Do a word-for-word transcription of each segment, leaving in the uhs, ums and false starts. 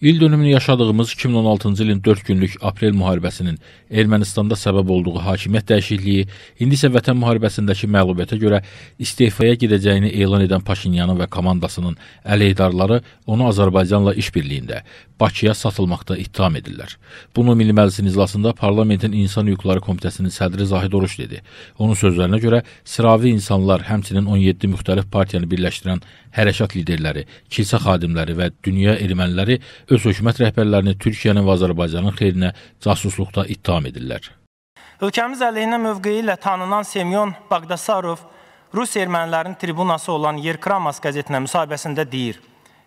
İl dönümünü yaşadığımız iki min on altıncı ilin dörd günlük aprel müharibəsinin Ermənistanda səbəb olduğu hakimiyyət dəyişikliyi, indi isə vətən müharibəsindəki məğlubiyyətə görə istefaya gedəcəyini elan edən Paşinyanın və komandasının əleyhdarları onu Azərbaycanla işbirliyində Bakıya satılmaqda ittiham edirlər. Bunu Milli Məclisin iclasında Parlamentin İnsan Hüquqları Komitəsinin sədri Zahid Oruç dedi. Onun sözlərinə görə sıravi insanlar, həmçinin on yeddi müxtəlif partiyanı birləşdirən hərəkat liderləri, kilsə xadimləri və dünya erməniləri öz hökumət rəhbərlərini Türkiyənin və Azərbaycanın xeyrinə casusluqda ittiham edirlər. Ölkəmiz əleyhinə mövqeyi ilə tanınan Semyon Bagdasarov, Rus ermənilərinin tribunası olan Yerkramas qəzetinə müsahibəsində deyir,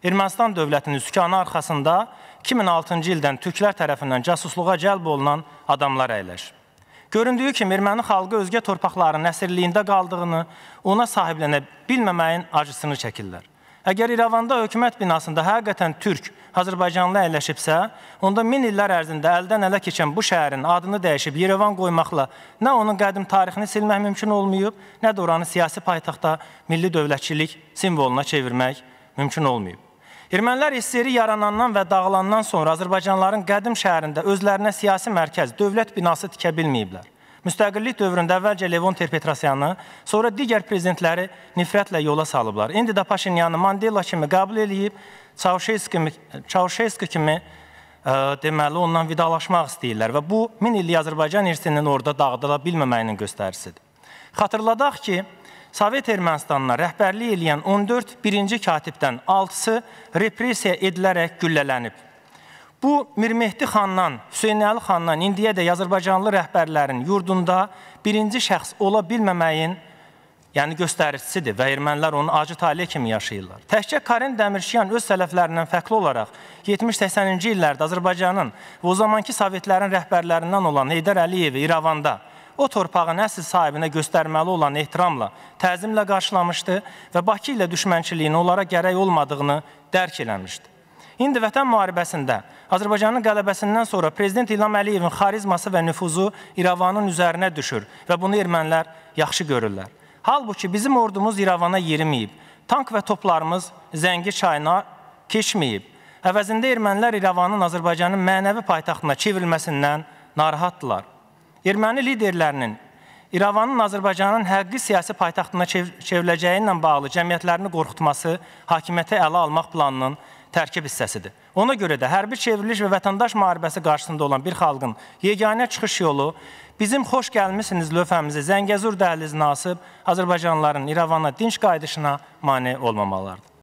Ermənistan dövlətinin sükanı arxasında iki min altıncı ildən türklər tərəfindən casusluğa cəlb olunan adamlar əyləşir. Göründüyü kimi, erməni xalqı özgə torpaqların əsirliyində qaldığını, ona sahiblənə bilməməyin acısını çəkirlər. Əgər İrəvanda hökumət binasında həqiqətən türk, Azərbaycanlı əyləşibsə, onda min illər ərzində əldən ələ keçən bu şəhərin adını dəyişib Yerevan qoymaqla nə onun qədim tarixini silmək mümkün olmayıb, nə də oranı siyasi paytaxta milli dövlətçilik simvoluna çevirmək mümkün olmayıb. Ermənilər isteri yaranandan və dağılandan sonra Azərbaycanların qədim şəhərində özlərinə siyasi mərkəz, dövlət binası tikə bilməyiblər. Müstəqillik dövründə əvvəlcə Levon terpetrasiyanı, sonra digər prezidentləri nifrətlə yola salıblar. İndi də Paşinyanı Mandela kimi qəbul eləyib, Çauşeski kimi deməli ondan vidalaşmaq istəyirlər və bu, min illik Azərbaycan irsinin orada dağıdıla bilməməyinin göstərisidir. Xatırladaq ki, Sovet Ermənistanına rəhbərlik eləyən on dörd birinci katibdən altısı represiya edilərək güllələnib. Bu, Mirmehti xandan, Hüseyin Ali xandan indiyə də Azərbaycanlı rəhbərlərin yurdunda birinci şəxs ola bilməməyin yəni göstəricisidir və ermənilər onu acı taliyə kimi yaşayırlar. Təkcə Karin Dəmirşiyan öz sələflərindən fərqli olaraq yetmiş-səksən illərdə Azərbaycanın və o zamanki sovetlərin rəhbərlərindən olan Heydər Əliyevi İrəvanda o torpağın əsl sahibinə göstərməli olan ehtiramla, təzimlə qarşılamışdı və Bakı ilə düşmənçiliyin onlara gərək olmadığını dərk eləmişdi. İndi vətən müharibəsində Azərbaycanın qələbəsindən sonra Prezident İlham Əliyevin xarizması və nüfuzu İrəvanın üzərinə düşür və bunu ermənilər yaxşı görürlər. Halbuki bizim ordumuz İrəvana yeriməyib, tank və toplarımız Zəngi çayına keçməyib. Əvəzində ermənilər İrəvanın Azərbaycanın mənəvi paytaxtına çevrilməsindən narahatdırlar. Erməni liderlərinin İrəvanın Azərbaycanın həqiqi siyasi paytaxtına çevriləcəyi ilə bağlı cəmiyyətlərini qorxutması hakimiyyəti ələ almaq planının tərkib hissəsidir. Ona görə də hərbi çevriliş və vətəndaş müharibəsi qarşısında olan bir xalqın yeganə çıxış yolu bizim xoş gəlmişsiniz lövhəmizi Zəngəzur dəhlizinə asıb Azərbaycanlıların İrəvana dinç qayıdışına mane olmamalardır.